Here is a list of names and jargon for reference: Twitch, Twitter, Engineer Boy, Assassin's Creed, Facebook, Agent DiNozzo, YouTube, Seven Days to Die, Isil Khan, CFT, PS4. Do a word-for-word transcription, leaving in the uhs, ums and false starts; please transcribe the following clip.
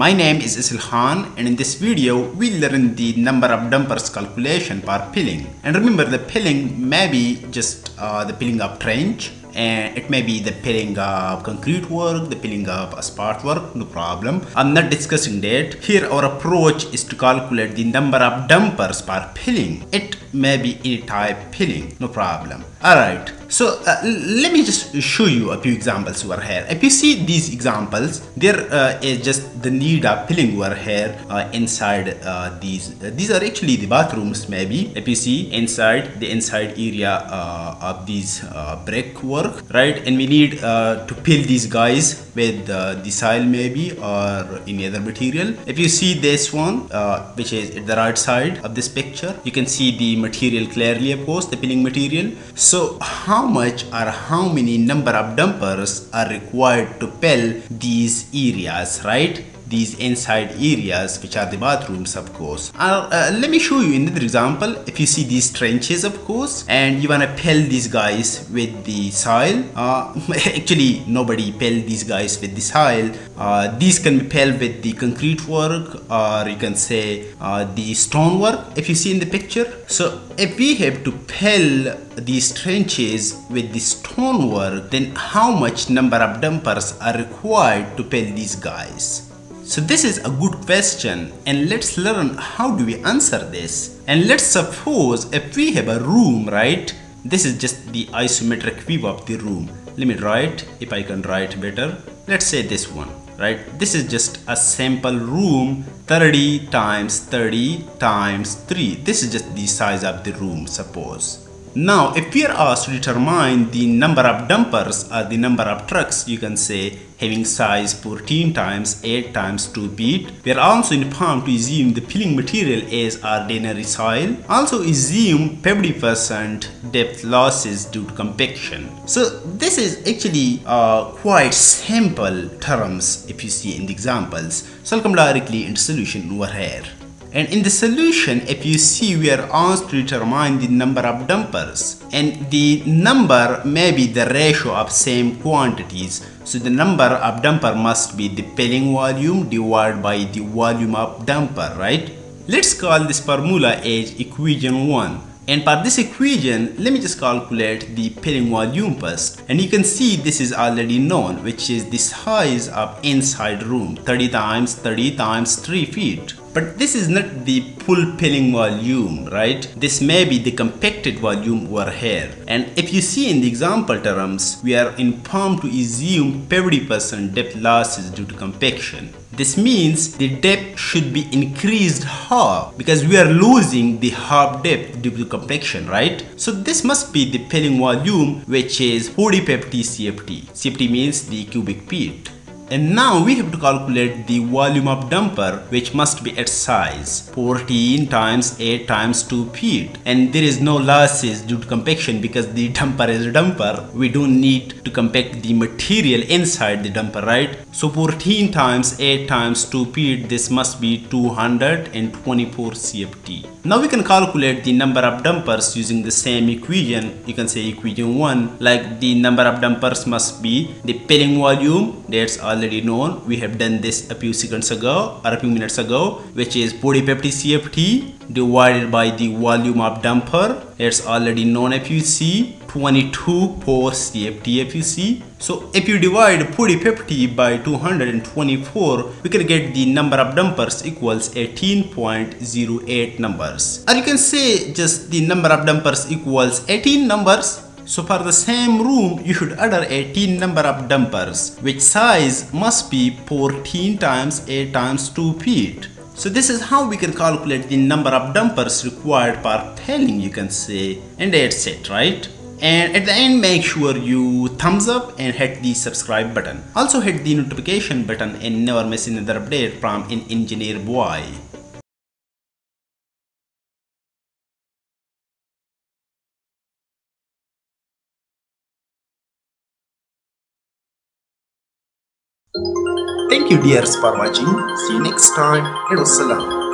My name is Isil Khan, and in this video we learn the number of dumpers calculation per filling. And remember, the filling may be just uh, the filling of trench, and it may be the filling of concrete work, the filling of asphalt work, no problem. I'm not discussing that. Here our approach is to calculate the number of dumpers per filling. It may be any type filling, no problem. Alright, so uh, let me just show you a few examples over here. If you see these examples, there uh, is just the need of filling over here uh, inside uh, these. Uh, these are actually the bathrooms maybe. If you see inside the inside area uh, of these uh, brick work, right? And we need uh, to fill these guys with uh, the soil maybe or any other material. If you see this one, uh, which is at the right side of this picture, you can see the material clearly, of course, the filling material. So how much or how many number of dumpers are required to fill these areas, right? These inside areas, which are the bathrooms, of course. Uh, uh, let me show you another example. If you see these trenches, of course, and you want to fill these guys with the soil. Uh, actually, nobody fill these guys with the soil. Uh, these can be filled with the concrete work, or you can say uh, the stone work, if you see in the picture. So if we have to fill these trenches with the stone work, then how much number of dumpers are required to fill these guys? So this is a good question, and let's learn how do we answer this. And let's suppose if we have a room, right? This is just the isometric view of the room. Let me write, if I can write better. Let's say this one, right? This is just a sample room, thirty times thirty times three. This is just the size of the room, suppose. Now, if we are asked to determine the number of dumpers or the number of trucks, you can say having size fourteen times eight times two feet. We are also informed to assume the filling material is ordinary soil. Also assume fifty percent depth losses due to compaction. So this is actually uh, quite simple terms if you see in the examples. So I'll come directly into solution over here. And in the solution, if you see, we are asked to determine the number of dumpers, and the number may be the ratio of same quantities. So the number of dumper must be the filling volume divided by the volume of dumper, right? Let's call this formula as equation one. And for this equation, let me just calculate the filling volume first. And you can see this is already known, which is the size of inside room, thirty times thirty times three feet. But this is not the full filling volume, right? This may be the compacted volume over here. And if you see in the example terms, we are informed to assume fifty percent depth losses due to compaction. This means the depth should be increased half, because we are losing the half depth due to compaction, right? So this must be the filling volume, which is forty fifty C F T. C F T means the cubic feet. And now we have to calculate the volume of dumper, which must be at size fourteen times eight times two feet. And there is no losses due to compaction, because the dumper is a dumper. We don't need to compact the material inside the dumper, right? So fourteen times eight times two feet, this must be two hundred twenty-four C F T. Now we can calculate the number of dumpers using the same equation. You can say equation one, like the number of dumpers must be the filling volume. That's all already known. We have done this a few seconds ago or a few minutes ago, which is forty fifty C F T divided by the volume of dumper. It's already known if you see twenty-two four C F T if you see. So if you divide forty fifty by two hundred twenty-four, we can get the number of dumpers equals eighteen point zero eight numbers. Or you can say just the number of dumpers equals eighteen numbers. So for the same room, you should order eighteen number of dumpers, which size must be fourteen times eight times two feet. So this is how we can calculate the number of dumpers required per filling, you can say, and that's it, right? And at the end, make sure you thumbs up and hit the subscribe button. Also hit the notification button and never miss another update from an Engineer Boy. Thank you, dears, for watching. See you next time. Hello, salam.